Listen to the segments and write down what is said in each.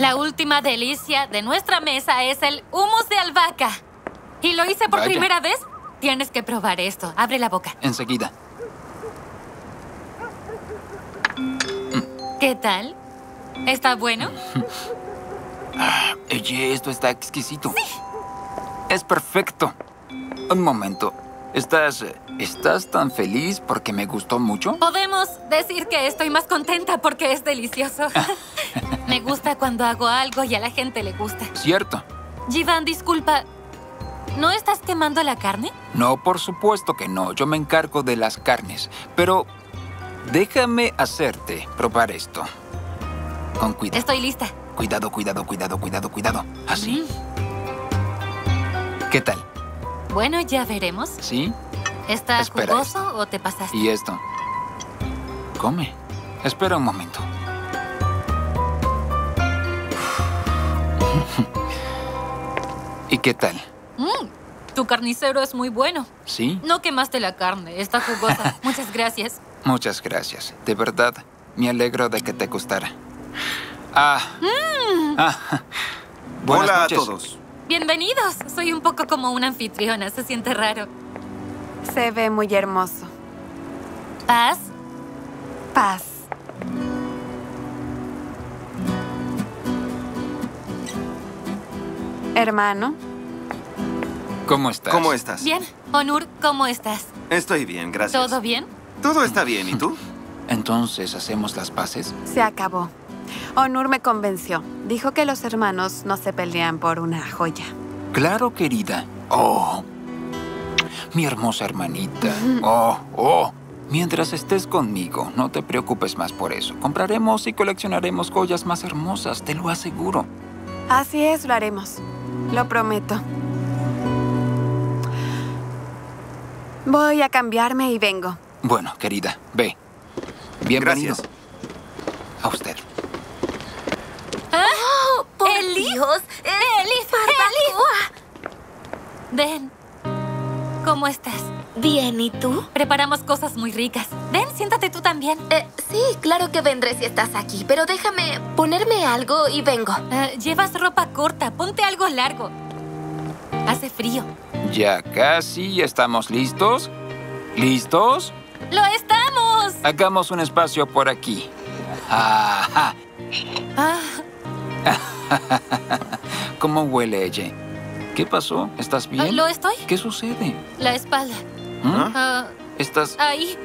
La última delicia de nuestra mesa es el hummus de albahaca. Y lo hice por primera vez. Tienes que probar esto. Abre la boca. Enseguida. ¿Qué tal? ¿Está bueno? Oye, esto está exquisito. Sí. Es perfecto. Un momento. ¿Estás tan feliz porque me gustó mucho? Podemos decir que estoy más contenta porque es delicioso. Me gusta cuando hago algo y a la gente le gusta. Cierto. Civan, disculpa. ¿No estás quemando la carne? No, por supuesto que no. Yo me encargo de las carnes. Pero déjame hacerte probar esto. Con cuidado. Estoy lista. Cuidado, cuidado, cuidado, cuidado, cuidado. Así. ¿Qué tal? Bueno, ya veremos. ¿Sí? ¿Está jugoso o te pasaste? ¿Y esto? Come. Espera un momento. ¿Y qué tal? Tu carnicero es muy bueno. ¿Sí? No quemaste la carne. Está jugosa. Muchas gracias. Muchas gracias. De verdad, me alegro de que te gustara. Hola a todos. Bienvenidos. Soy un poco como una anfitriona. Se siente raro. Se ve muy hermoso. ¿Paz? Paz. Hermano. ¿Cómo estás? ¿Cómo estás? Bien. Onur, ¿cómo estás? Estoy bien, gracias. ¿Todo bien? Todo está bien. ¿Y tú? Entonces, ¿hacemos las paces? Se acabó. Onur me convenció. Dijo que los hermanos no se pelean por una joya. Claro, querida. Oh, mi hermosa hermanita. Mientras estés conmigo, no te preocupes más por eso. Compraremos y coleccionaremos joyas más hermosas, te lo aseguro. Así es, lo haremos. Lo prometo. Voy a cambiarme y vengo. Bueno, querida, ve. Bienvenido. Gracias. A usted. ¡Oh, por Dios! ¡Eli! Ven. ¿Cómo estás? Bien, ¿y tú? Preparamos cosas muy ricas. Ven, siéntate tú también. Sí, claro que vendré si estás aquí, pero déjame ponerme algo y vengo. Llevas ropa corta, ponte algo largo. Hace frío. Ya casi estamos listos. ¿Listos? ¡Lo estamos! Hagamos un espacio por aquí. Ajá. ¿Cómo huele, Ece? ¿Qué pasó? ¿Estás bien? ¿Lo estoy? ¿Qué sucede? La espalda. ¿Estás...? Ahí.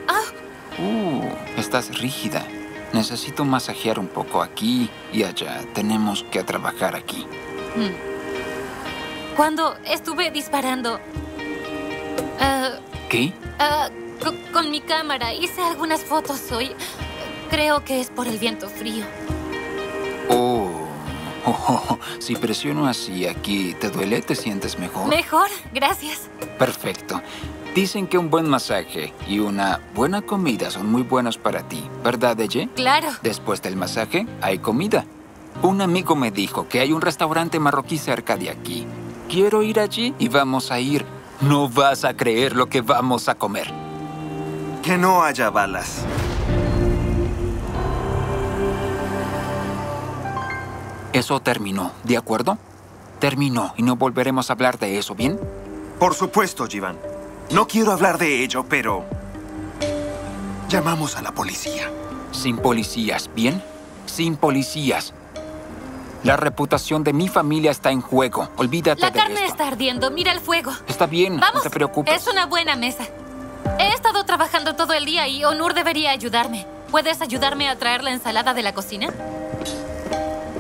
Estás rígida. Necesito masajear un poco aquí y allá. Tenemos que trabajar aquí. Cuando estuve disparando... ¿Qué? Con mi cámara hice algunas fotos hoy. Creo que es por el viento frío. Si presiono así aquí, ¿te duele? ¿Te sientes mejor? Mejor, gracias. Perfecto. Dicen que un buen masaje y una buena comida son muy buenos para ti, ¿verdad, Ece? Claro. Después del masaje, hay comida. Un amigo me dijo que hay un restaurante marroquí cerca de aquí. Quiero ir allí y vamos a ir. No vas a creer lo que vamos a comer. Que no haya balas. Eso terminó, ¿de acuerdo? Terminó y no volveremos a hablar de eso, ¿bien? Por supuesto, Civan. No quiero hablar de ello, pero... llamamos a la policía. Sin policías, ¿bien? Sin policías. La reputación de mi familia está en juego. Olvídate de esto. La carne está ardiendo. Mira el fuego. Está bien, no te preocupes. Es una buena mesa. He estado trabajando todo el día y Onur debería ayudarme. ¿Puedes ayudarme a traer la ensalada de la cocina?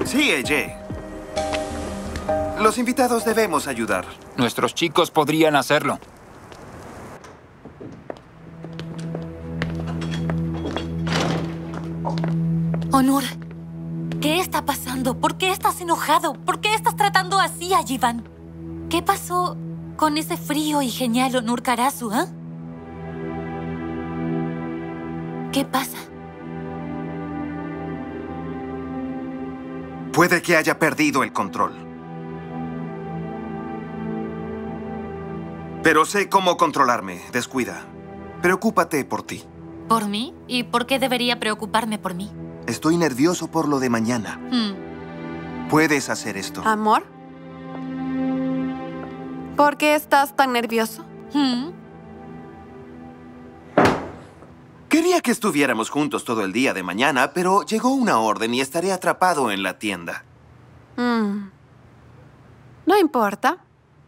Sí, Ece. Los invitados debemos ayudar. Nuestros chicos podrían hacerlo. Onur, ¿qué está pasando? ¿Por qué estás enojado? ¿Por qué estás tratando así a Civan? ¿Qué pasó con ese frío y genial Onur Karasu, ¿eh? ¿Qué pasa? Puede que haya perdido el control. Pero sé cómo controlarme. Descuida. Preocúpate por ti. ¿Por mí? ¿Y por qué debería preocuparme por mí? Estoy nervioso por lo de mañana. Puedes hacer esto. ¿Amor? ¿Por qué estás tan nervioso? Quería que estuviéramos juntos todo el día de mañana, pero llegó una orden y estaré atrapado en la tienda. No importa.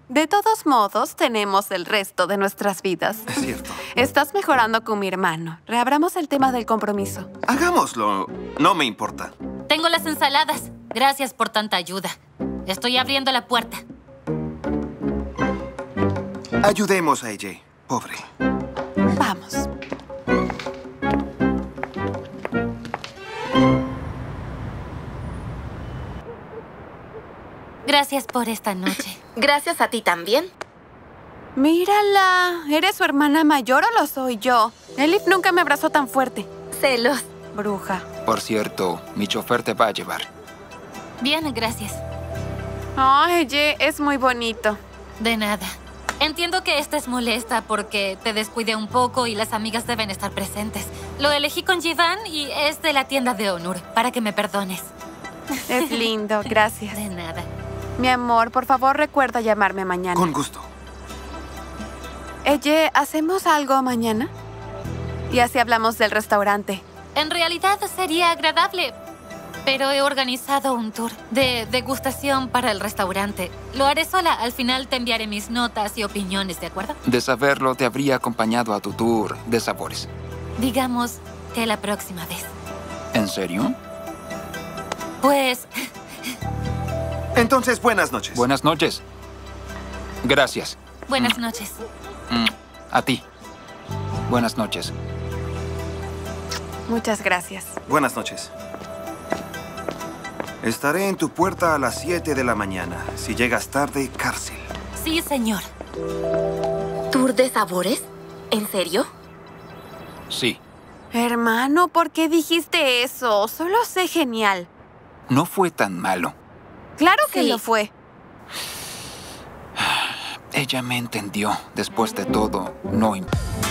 De todos modos, tenemos el resto de nuestras vidas. Es cierto. Estás mejorando con mi hermano. Reabramos el tema del compromiso. Hagámoslo. No me importa. Tengo las ensaladas. Gracias por tanta ayuda. Estoy abriendo la puerta. Ayudemos a Ece. Pobre. Vamos. Gracias por esta noche. Gracias a ti también. Mírala. ¿Eres su hermana mayor o lo soy yo? Elif nunca me abrazó tan fuerte. Celos. Bruja. Por cierto, mi chofer te va a llevar. Bien, gracias. Ay, es muy bonito. De nada. Entiendo que estés molesta porque te descuidé un poco y las amigas deben estar presentes. Lo elegí con Civan y es de la tienda de Onur, para que me perdones. Es lindo, gracias. De nada. Mi amor, por favor, recuerda llamarme mañana. Con gusto. Ece, ¿hacemos algo mañana? Y así hablamos del restaurante. En realidad sería agradable, pero he organizado un tour de degustación para el restaurante. Lo haré sola. Al final te enviaré mis notas y opiniones, ¿de acuerdo? De saberlo, te habría acompañado a tu tour de sabores. Digamos que la próxima vez. ¿En serio? Pues... Entonces, buenas noches. Buenas noches. Gracias. Buenas noches. A ti. Buenas noches. Muchas gracias. Buenas noches. Estaré en tu puerta a las 7 de la mañana. Si llegas tarde, cárcel. Sí, señor. ¿Tour de sabores? ¿En serio? Sí. Hermano, ¿por qué dijiste eso? Solo sé genial. No fue tan malo. ¡Claro que lo fue! Ella me entendió. Después de todo, no importa.